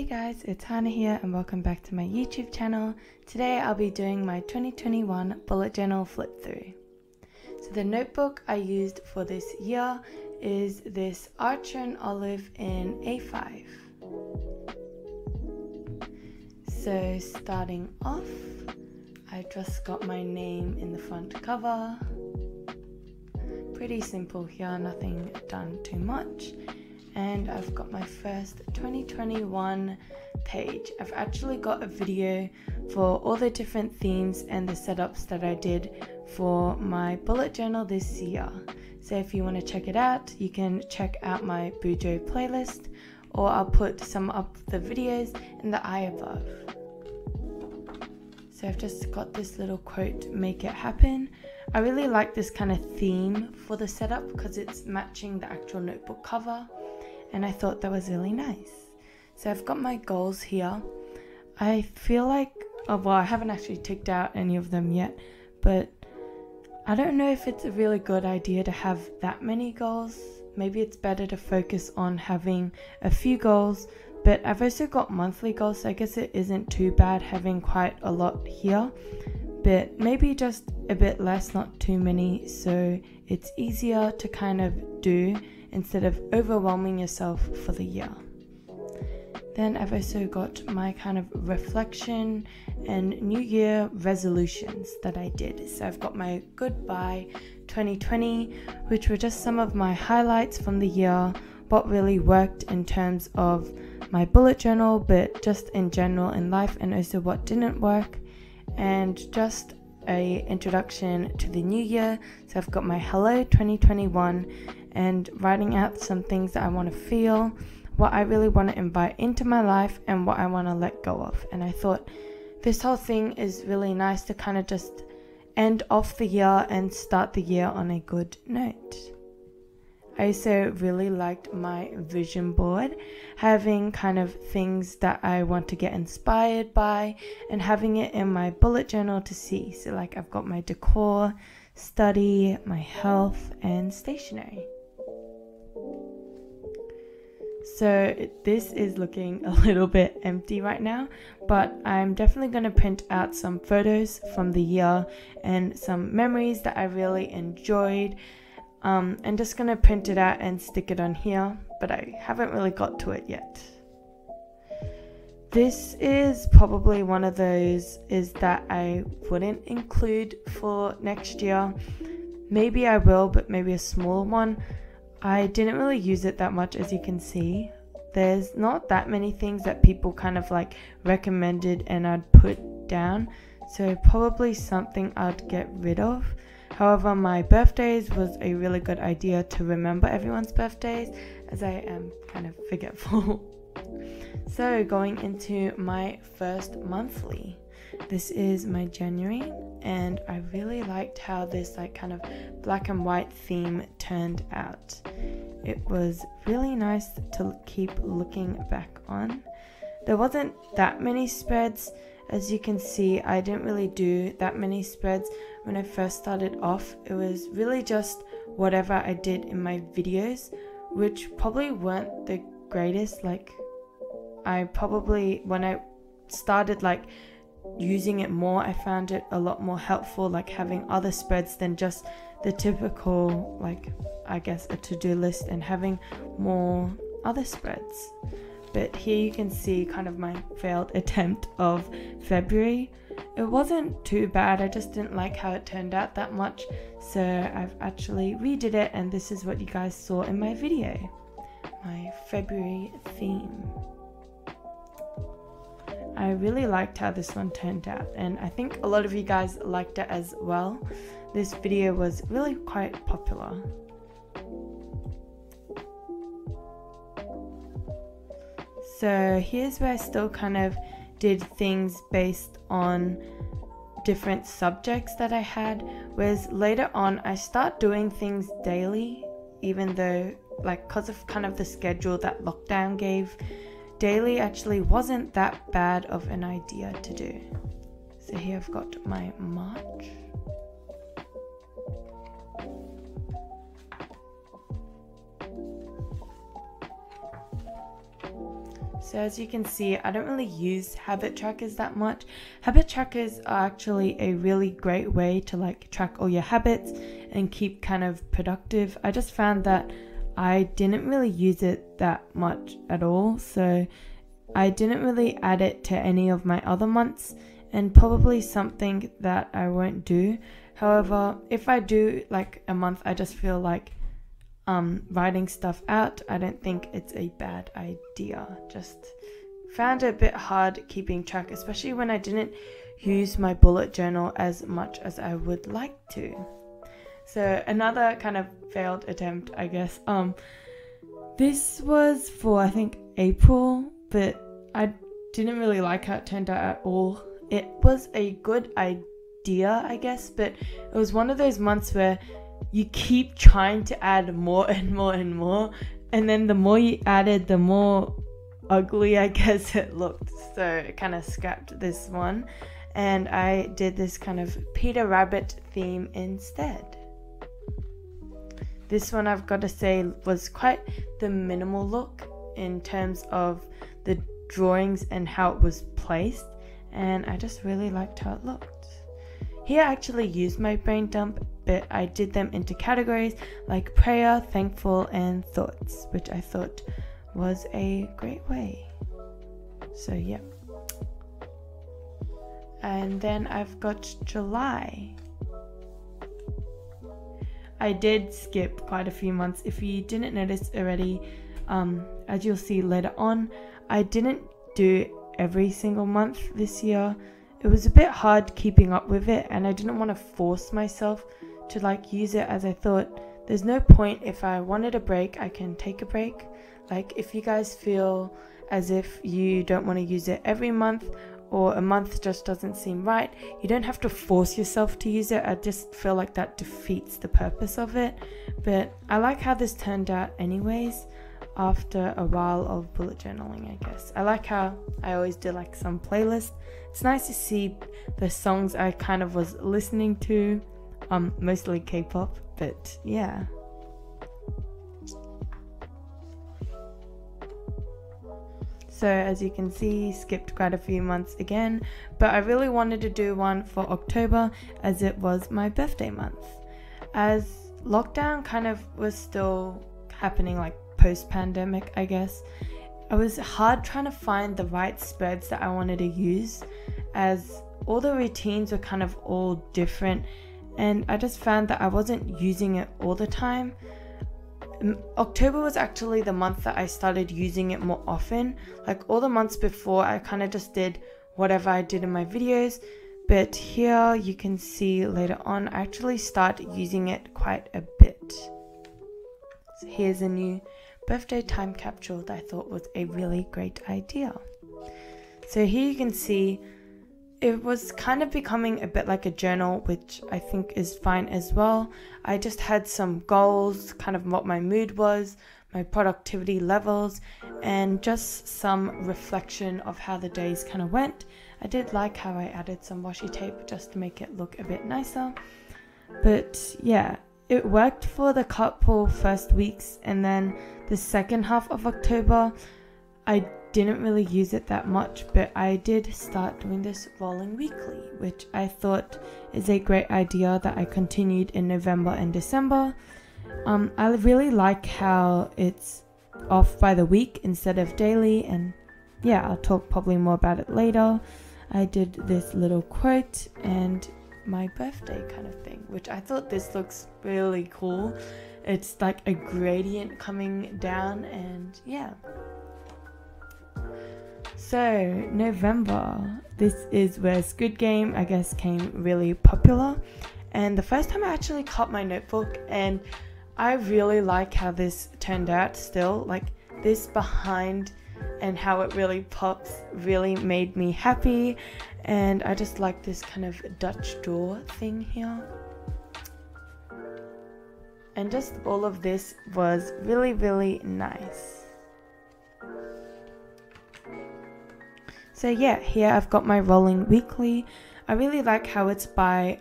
Hey guys, it's Hannah here and welcome back to my YouTube channel. Today I'll be doing my 2021 bullet journal flip through. So the notebook I used for this year is this Archer and Olive in A5. So starting off, I just got my name in the front cover. Pretty simple here, nothing done too much. And I've got my first 2021 page. I've actually got a video for all the different themes and the setups that I did for my bullet journal this year. So if you want to check it out, you can check out my Bujo playlist, or I'll put some up the videos in the eye above. So I've just got this little quote, "Make it happen." I really like this kind of theme for the setup because it's matching the actual notebook cover. And I thought that was really nice. So I've got my goals here. I feel like, I haven't actually ticked out any of them yet, but I don't know if it's a really good idea to have that many goals. Maybe it's better to focus on having a few goals, but I've also got monthly goals, so I guess it isn't too bad having quite a lot here, but maybe just a bit less, not too many, so it's easier to kind of do instead of overwhelming yourself for the year. Then I've also got my kind of reflection and New Year resolutions that I did. So I've got my goodbye 2020, which were just some of my highlights from the year, what really worked in terms of my bullet journal, but just in general in life, and also what didn't work, and just an introduction to the new year. So I've got my hello 2021 and writing out some things that I want to feel, what I really want to invite into my life, and what I want to let go of. And I thought this whole thing is really nice to kind of just end off the year and start the year on a good note. I also really liked my vision board, having kind of things that I want to get inspired by and having it in my bullet journal to see. So like I've got my decor, study, my health, and stationery. So this is looking a little bit empty right now, but I'm definitely going to print out some photos from the year and some memories that I really enjoyed. I'm just going to print it out and stick it on here, but I haven't really got to it yet. This is probably one of those that I wouldn't include for next year. Maybe I will, but maybe a small one. I didn't really use it that much, as you can see. There's not that many things that people kind of like recommended and I'd put down, so probably something I'd get rid of. However, my birthdays was a really good idea to remember everyone's birthdays, as I am kind of forgetful. So going into my first monthly, this is my January, and I really liked how this kind of black and white theme turned out. It was really nice to keep looking back on. There wasn't that many spreads. As you can see, I didn't really do that many spreads when I first started off. It was really just whatever I did in my videos, which probably weren't the greatest. Like, I probably, when I started using it more, I found it a lot more helpful, having other spreads than just the typical, I guess, a to-do list, and having more other spreads. But here you can see kind of my failed attempt of February. It wasn't too bad, I just didn't like how it turned out that much, so I've actually redid it, and this is what you guys saw in my video, my February theme. I really liked how this one turned out, and I think a lot of you guys liked it as well. This video was really quite popular. So here's where I still kind of did things based on different subjects that I had, whereas later on I start doing things daily, even though because of kind of the schedule that lockdown gave, daily actually wasn't that bad of an idea to do. So here I've got my March. So as you can see, I don't really use habit trackers that much. Habit trackers are actually a really great way to like track all your habits and keep kind of productive. I just found that I didn't really use it that much at all, so I didn't really add it to any of my other months, and probably something that I won't do. However, if I do like a month, I just feel like writing stuff out. I don't think it's a bad idea. Just found it a bit hard keeping track, especially when I didn't use my bullet journal as much as I would like to. So another kind of failed attempt, I guess. This was for, I think, April, but I didn't really like how it turned out at all. It was a good idea, I guess, but it was one of those months where you keep trying to add more and more and more, and then the more you added, the more ugly, I guess, it looked. So it kind of scrapped this one, and I did this kind of Peter Rabbit theme instead. This one, I've got to say, was quite the minimal look in terms of the drawings and how it was placed, and I just really liked how it looked. Here I actually used my brain dump, but I did them into categories like prayer, thankful, and thoughts, which I thought was a great way. So yeah. And then I've got July. I did skip quite a few months. If you didn't notice already, as you'll see later on, I didn't do every single month this year. It was a bit hard keeping up with it, and I didn't want to force myself to like use it, as I thought there's no point. If I wanted a break, I can take a break. Like, if you guys feel as if you don't want to use it every month, or a month just doesn't seem right, you don't have to force yourself to use it. I just feel like that defeats the purpose of it. But I like how this turned out anyways, after a while of bullet journaling, I guess. I like how I always do like some playlist. It's nice to see the songs I kind of was listening to, mostly K-pop, but yeah. So as you can see, skipped quite a few months again, but I really wanted to do one for October, as it was my birthday month. As lockdown kind of was still happening, like post-pandemic, I guess, I was hard trying to find the right spreads that I wanted to use, as all the routines were kind of all different, and I just found that I wasn't using it all the time. October was actually the month that I started using it more often. Like, all the months before, I kind of just did whatever I did in my videos, but here you can see later on, I actually start using it quite a bit. So here's a new birthday time capsule that I thought was a really great idea. So here you can see it was kind of becoming a bit like a journal, which I think is fine as well. I just had some goals, kind of what my mood was, my productivity levels, and just some reflection of how the days kind of went. I did like how I added some washi tape just to make it look a bit nicer. But yeah, it worked for the couple first weeks, and then the second half of October, I didn't really use it that much, but I did start doing this rolling weekly, which I thought is a great idea that I continued in November and December. I really like how it's off by the week instead of daily, and yeah, I'll talk probably more about it later. I did this little quote and my birthday kind of thing, which I thought this looks really cool. It's like a gradient coming down, and yeah. So November, this is where Squid Game, I guess, came really popular, and the first time I actually caught my notebook, and I really like how this turned out still. Like, this behind and how it really pops really made me happy, and I just like this kind of Dutch door thing here. And just all of this was really, really nice. So yeah, here I've got my rolling weekly. I really like how it's by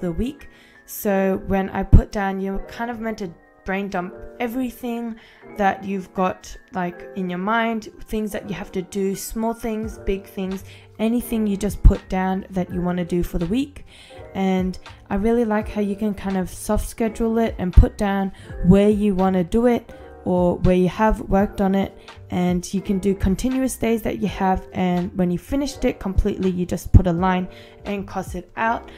the week. So when I put down, you're kind of meant to brain dump everything that you've got like in your mind, things that you have to do, small things, big things, anything you just put down that you want to do for the week. And I really like how you can kind of soft schedule it and put down where you want to do it or where you have worked on it, and you can do continuous days that you have, and when you finished it completely you just put a line and cross it out.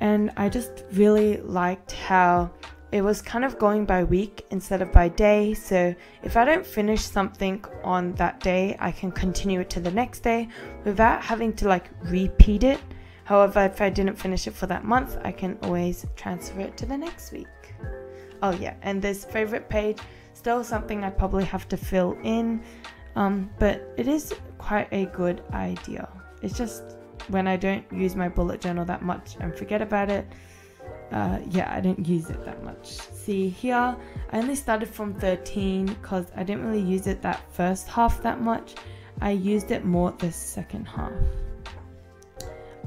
And I just really liked how it was kind of going by week instead of by day, so if I don't finish something on that day I can continue it to the next day without having to like repeat it. However, if I didn't finish it for that month I can always transfer it to the next week. Oh yeah, and this favorite page, still something I probably have to fill in, but it is quite a good idea. It's just when I don't use my bullet journal that much and forget about it, yeah, I don't use it that much. See here, I only started from 13 because I didn't really use it that first half that much. I used it more the second half.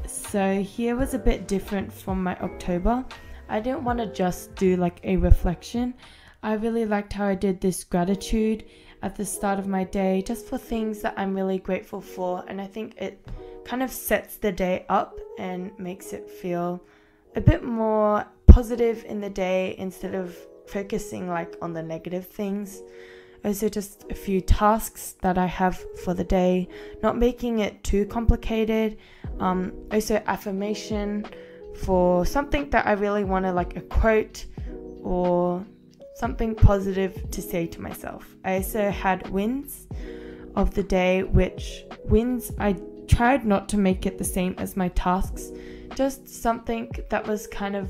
So here was a bit different from my October. I didn't want to just do like a reflection. I really liked how I did this gratitude at the start of my day just for things that I'm really grateful for, and I think it kind of sets the day up and makes it feel a bit more positive in the day instead of focusing like on the negative things. Also just a few tasks that I have for the day, not making it too complicated. Also affirmation for something that I really want to, like a quote or something positive to say to myself. I also had wins of the day, which wins I tried not to make it the same as my tasks, just something that was kind of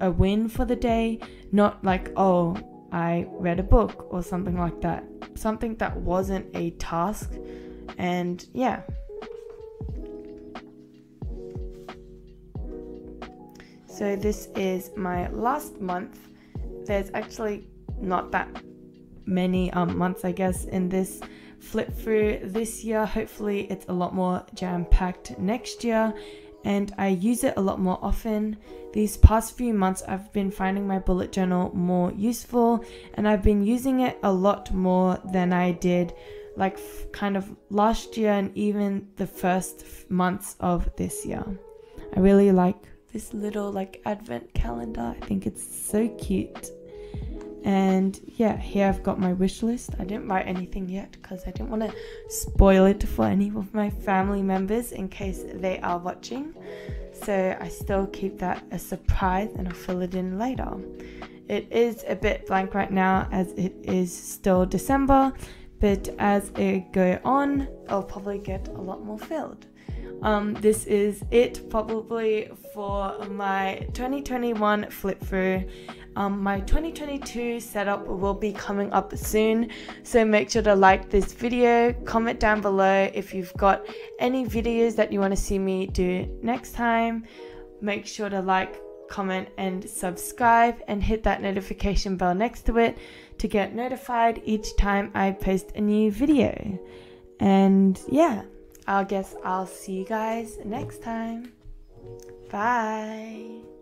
a win for the day, not like, oh, I read a book or something like that, something that wasn't a task. And yeah, so this is my last month. There's actually not that many months, I guess, in this flip through this year. Hopefully it's a lot more jam-packed next year and I use it a lot more often. These past few months I've been finding my bullet journal more useful, and I've been using it a lot more than I did like kind of last year and even the first months of this year. I really like this little like advent calendar. I think it's so cute. And yeah, here I've got my wish list. I didn't write anything yet because I didn't want to spoil it for any of my family members in case they are watching. So I still keep that a surprise and I'll fill it in later. It is a bit blank right now as it is still December, but as it goes on, I'll probably get a lot more filled. This is it probably for my 2021 flip through. My 2022 setup will be coming up soon, so make sure to like this video, comment down below if you've got any videos that you want to see me do next time. Make sure to like, comment and subscribe, and hit that notification bell next to it to get notified each time I post a new video. And yeah, I guess I'll see you guys next time. Bye.